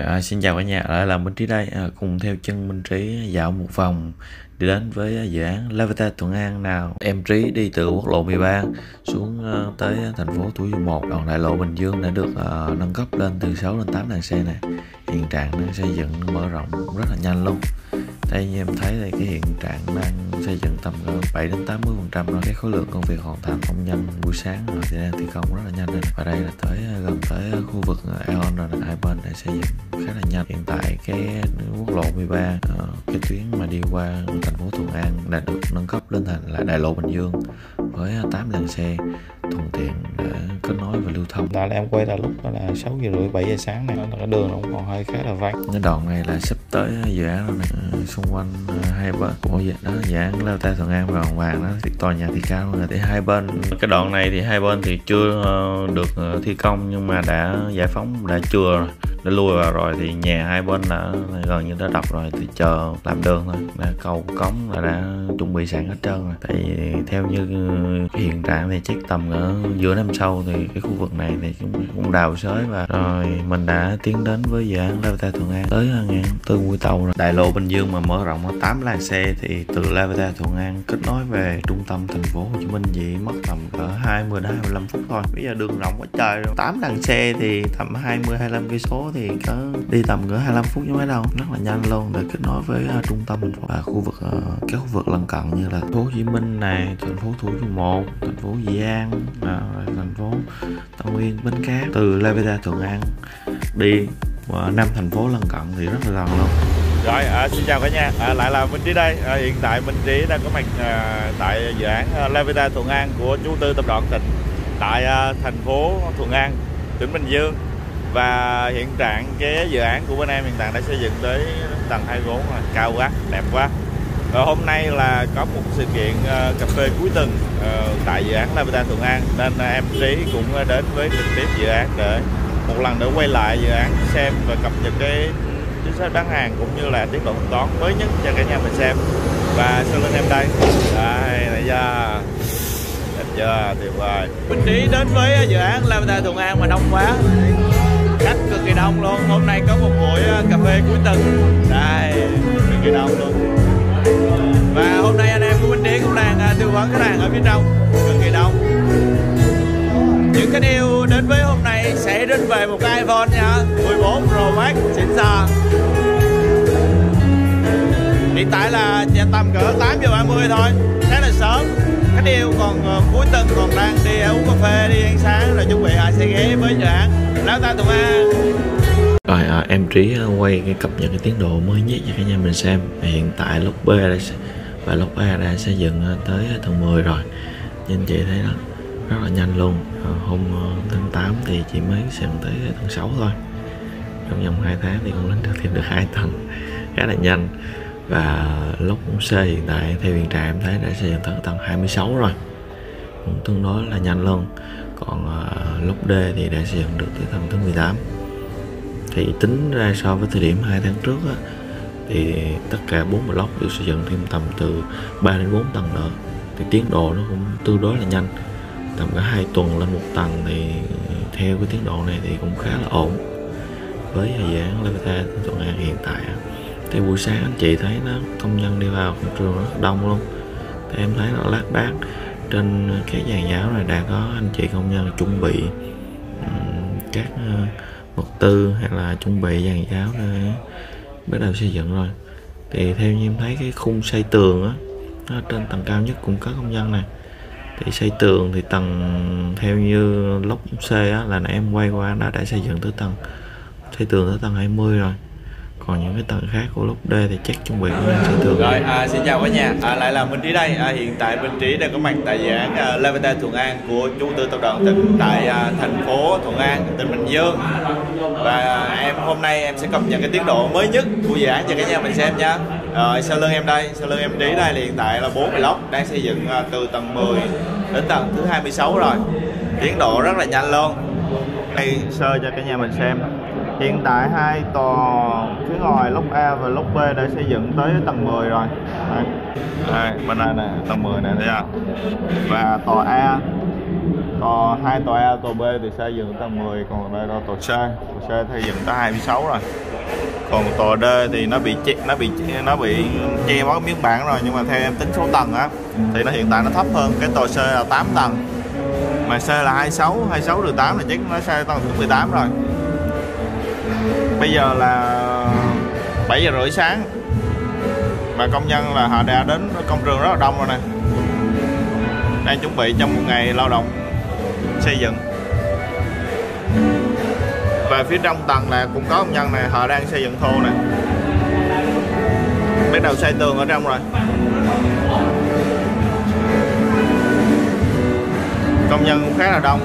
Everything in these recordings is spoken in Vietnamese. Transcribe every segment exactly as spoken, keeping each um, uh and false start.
À, xin chào cả nhà, lại là Minh Trí đây. À, cùng theo chân Minh Trí dạo một vòng để đến với dự án Lavita Thuận An nào. Em Trí đi từ quốc lộ mười ba xuống tới thành phố Thủ Dầu Một. Còn đại lộ Bình Dương đã được uh, nâng cấp lên từ sáu đến tám làn xe này. Hiện trạng đang xây dựng mở rộng rất là nhanh luôn. Đây như em thấy đây, cái hiện trạng đang xây dựng tầm bảy đến tám mươi phần trăm rồi. Cái khối lượng công việc hoàn thành không nhanh, buổi sáng rồi thì đang thi công rất là nhanh đây. Và đây là tới gần tới khu vực Aeon rồi, hai bên này xây dựng khá là nhanh. Hiện tại cái quốc lộ mười ba, cái tuyến mà đi qua thành phố Thuận An đã được nâng cấp lên thành là đại lộ Bình Dương với tám làn xe thuận tiện để kết nối và lưu thông. Tại là em quay ra lúc đó là sáu giờ rưỡi bảy giờ sáng này, là cái đường nó cũng còn hơi khá là vắng. Cái đoạn này là sắp tới dự án rồi này, xung quanh hai bên của dự án đó, dự án Lavita Thuận An và vàng đó thì tòa nhà thì cao rồi, thì hai bên cái đoạn này thì hai bên thì chưa được thi công nhưng mà đã giải phóng, đã chừa rồi, đã lùi vào rồi, thì nhà hai bên đã gần như đã đập rồi, thì chờ làm đường thôi. Đã cầu cống là đã chuẩn bị sẵn hết trơn rồi. Tại vì theo như hiện trạng thì chắc tầm ở giữa năm sau thì cái khu vực này thì cũng, cũng đào xới. Và rồi mình đã tiến đến với dự án Lavita Thuận An tới ngã tư Mũi Tàu rồi. Đại lộ Bình Dương mà mở rộng có tám làn xe thì từ Lavita Thuận An kết nối về trung tâm thành phố Hồ Chí Minh chỉ mất tầm cỡ hai mươi đến hai mươi lăm phút thôi. Bây giờ đường rộng quá trời rồi, tám làn xe thì tầm hai mươi đến hai mươi lăm cây số thì có đi tầm cỡ hai mươi lăm phút chứ mấy đâu, rất là nhanh luôn để kết nối với uh, trung tâm thành phố và khu vực uh, các khu vực lân cận như là thành phố Hồ Chí Minh này, thành phố Thủ Dầu Một, thành phố Di An, uh, thành phố Tân Uyên, Bến Cát. Từ Lavita Thuận An đi và năm thành phố lân cận thì rất là gần luôn. Rồi à, xin chào cả nhà, à, lại là Minh Trí đây. À, hiện tại Minh Trí đang có mặt à, tại dự án à, Lavita Thuận An của chủ tư tập đoàn tỉnh tại à, thành phố Thuận An, tỉnh Bình Dương. Và hiện trạng cái dự án của bên em hiện tại đã xây dựng tới tầng hai mươi bốn rồi, cao quá, đẹp quá. Rồi hôm nay là có một sự kiện uh, cà phê cuối tuần uh, tại dự án Lavita Thuận An, nên uh, em Trí cũng uh, đến với trực tiếp dự án để một lần nữa quay lại dự án xem và cập nhật cái chính sách bán hàng cũng như là tiến độ thanh toán mới nhất cho cả nhà mình xem. Và sau lưng em đây, đây nãy giờ đẹp chưa, tuyệt vời. Minh Trí đến với dự án Lavita Thuận An mà đông quá, khách cực kỳ đông luôn. Hôm nay có một buổi cà phê cuối tuần đây, cực kỳ đông luôn. Và hôm nay anh em của Minh Trí cũng đang tư vấn khách hàng ở phía trong, cực kỳ đông. Những khách yêu đến với hôm nay sẽ đến về một cái iPhone nha, mười bốn Pro Max xịn sò. Hiện tại là tầm cỡ tám giờ ba mươi thôi, khá là sớm. Khách yêu còn cuối tuần còn đang đi uống cà phê, đi ăn sáng rồi chuẩn bị lại xe ghế với dự án Lavita Thuận An. Rồi à, em Trí quay cái cập nhật cái tiến độ mới nhất cho cả nhà mình xem. Hiện tại lốc B đã, và lốc A đã xây dựng tới tầng mười rồi. Như anh chị thấy đó, rất là nhanh luôn. Hôm tháng tám thì chỉ mới xây tới tầng sáu thôi. Trong vòng hai tháng thì cũng lên được thêm được hai tầng, khá là nhanh. Và lốc C hiện tại theo hiện trạng em thấy đã xây dựng tới tầng hai mươi sáu rồi, cũng tương đối là nhanh luôn. Còn uh, lốc D thì đã xây dựng được tới tầng thứ mười tám. Thì tính ra so với thời điểm hai tháng trước á, thì tất cả bốn block được xây dựng thêm tầm từ ba đến bốn tầng nữa. Thì tiến độ nó cũng tương đối là nhanh, tầm cả hai tuần lên một tầng, thì theo cái tiến độ này thì cũng khá là ổn. Với dự án Lavita Thuận An hiện tại, thì buổi sáng anh chị thấy nó công nhân đi vào công trường rất đông luôn. Thì em thấy là lát bác trên cái dàn giáo này đã có anh chị công nhân chuẩn bị um, các uh, vật tư hay là chuẩn bị dàn giáo để bắt đầu xây dựng rồi. Thì theo như em thấy cái khung xây tường á, nó trên tầng cao nhất cũng có công nhân này. Thì xây tường thì tầng theo như lốc C á, là nãy em quay qua nó đã xây dựng tới tầng xây tường tới tầng hai mươi rồi. Còn những cái tầng khác của lốc D thì chắc chuẩn bị cũng đang xây tường. Rồi à, xin chào cả nhà, à, lại là Minh Trí đây. À, hiện tại Minh Trí đang có mặt tại dự án uh, Lavita Thuận An của chủ tư tập đoàn tỉnh tại uh, thành phố Thuận An, tỉnh Bình Dương. Và uh, em hôm nay em sẽ cập nhật cái tiến độ mới nhất của dự án cho cả nhà mình xem nha. Rồi sau lưng em đây, sau lưng em Trí đây hiện tại là bốn block đang xây dựng uh, từ tầng mười đến tầng thứ hai mươi sáu rồi, tiến độ rất là nhanh luôn. Đây sơ cho cả nhà mình xem. Hiện tại hai tòa phía ngoài lốc A và lốc B đã xây dựng tới tầng mười rồi. Đây, đây bên đây nè, tầng mười này thấy không? Và tòa A Còn hai tòa A, tòa B thì xây dựng tầng mười, còn đây là tòa C, tòa C xây dựng tới hai mươi sáu rồi. Còn tòa D thì nó bị che, nó bị nó bị che mất miếng bảng rồi, nhưng mà theo em tính số tầng á thì nó hiện tại nó thấp hơn. Cái tòa C là tám tầng, mà C là hai mươi sáu, hai mươi sáu trừ tám là chắc nó xây tầng thứ mười tám rồi. Bây giờ là bảy giờ rưỡi sáng mà công nhân là họ đã đến công trường rất là đông rồi nè, đang chuẩn bị cho một ngày lao động xây dựng. Và phía trong tầng là cũng có công nhân này, họ đang xây dựng thô này, bắt đầu xây tường ở trong rồi. Công nhân cũng khá là đông.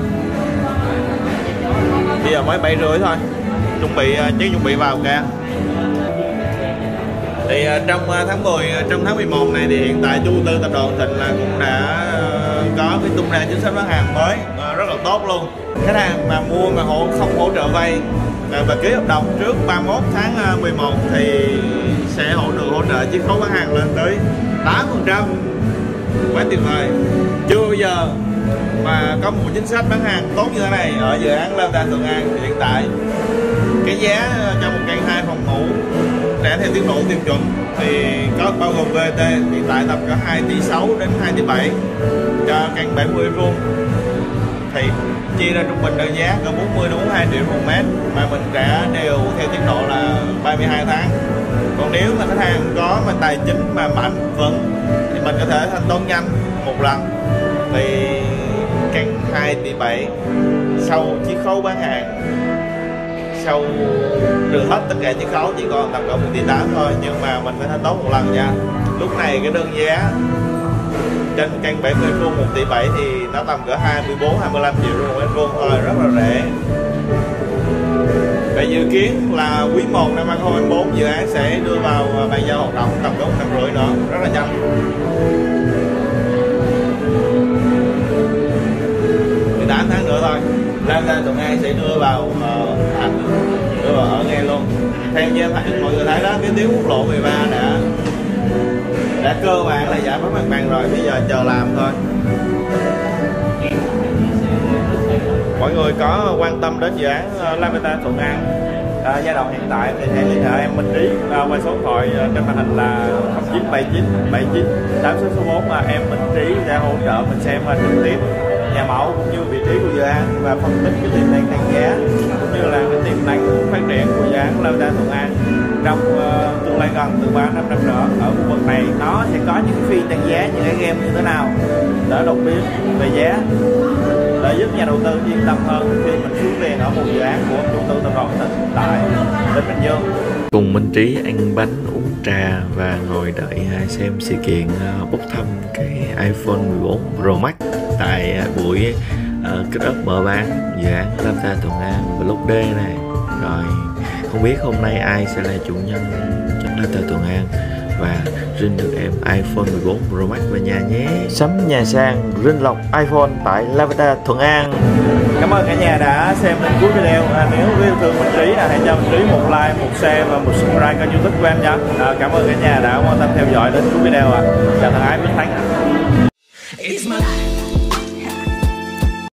Bây giờ mới bảy rưỡi thôi, chuẩn bị chứ chuẩn bị vào kìa. Thì trong tháng mười, trong tháng mười một này thì hiện tại chủ đầu tư tập đoàn Thịnh là cũng đã có cái tung ra chính sách bán hàng mới rất là tốt luôn. Khách hàng mà mua mà hộ không hỗ trợ vay và ký hợp đồng trước ba mươi mốt tháng mười một thì sẽ hỗ trợ hỗ trợ chiết khấu bán hàng lên tới tám phần trăm. Quá tuyệt vời. Chưa bao giờ mà có một chính sách bán hàng tốt như thế này ở dự án Lavita Thuận An. Hiện tại cái giá cho một căn hai phòng ngủ trả theo tiến độ tiêu chuẩn thì có bao gồm vê tê thì tại tầm có hai tỷ sáu đến hai tỷ bảy cho căn bảy mươi mét vuông, thì chia ra trung bình đơn giá có bốn mươi đến bốn mươi hai triệu một mét, mà mình trả đều theo tiến độ là ba mươi hai tháng. Còn nếu mà khách hàng có mà tài chính mà mạnh vững thì mình có thể thanh toán nhanh một lần, thì căn hai tỷ bảy sau chiết khấu bán hàng, sau trừ hết tất cả chiết khấu chỉ còn tầm cỡ một tỷ tám thôi, nhưng mà mình phải thanh toán một lần nha. Lúc này cái đơn giá trên căn bảy mươi mét vuông một tỷ bảy thì nó tầm cỡ hai mươi bốn đến hai mươi lăm triệu một mét vuông thôi, rất là rẻ. Và dự kiến là quý một năm hai nghìn không trăm hai mươi tư dự án sẽ đưa vào bàn giao hoạt động tầm cỡ một năm rưỡi nữa, rất là nhanh. mười tám tháng nữa thôi Lavita Thuận An sẽ đưa vào thành, đưa vào ở ngay luôn. Theo như mọi người thấy đó, cái tuyến quốc lộ mười ba đã đã cơ bản là giải phóng mặt bằng rồi, bây giờ chờ làm thôi. Mọi người có quan tâm đến dự án Lavita Thuận An à, giai đoạn hiện tại thì hãy liên hệ em Minh Trí qua số điện thoại trên màn hình là không chín bảy chín bảy chín tám sáu sáu bốn, mà em Minh Trí sẽ hỗ trợ mình xem trực tiếp nhà mẫu cũng như vị trí của dự án và phân tích cái tiềm năng tăng giá cũng như là cái tiềm năng phát triển của dự án Lavita Thuận An trong uh, tương lai gần từ ba đến năm năm nữa. Ở khu vực này nó sẽ có những phiên tăng giá, những cái game như thế nào để đột biến về giá, để giúp nhà đầu tư yên tâm hơn khi mình xuống tiền ở một dự án của chủ tư tập đoàn Thịnh tại tỉnh Bình Dương. Cùng Minh Trí ăn bánh, uống trà và ngồi đợi xem sự kiện bốc thăm cái iPhone mười bốn Pro Max tại buổi uh, kết ớt mở bán dự án Lavita Thuận An Block D này. Rồi không biết hôm nay ai sẽ là chủ nhân trong Lavita Thuận An và rinh được em iPhone mười bốn Pro Max về nhà nhé. Sắm nhà sang, rinh lọc iPhone tại Lavita Thuận An. Cảm ơn cả nhà đã xem đến cuối video. À, nếu yêu thương Minh Trí là hãy cho Minh Trí một like, một share và một subscribe kênh YouTube của em nha. À, cảm ơn cả nhà đã quan tâm theo dõi đến cuối video. À. Chào thân ái, Minh Thắng.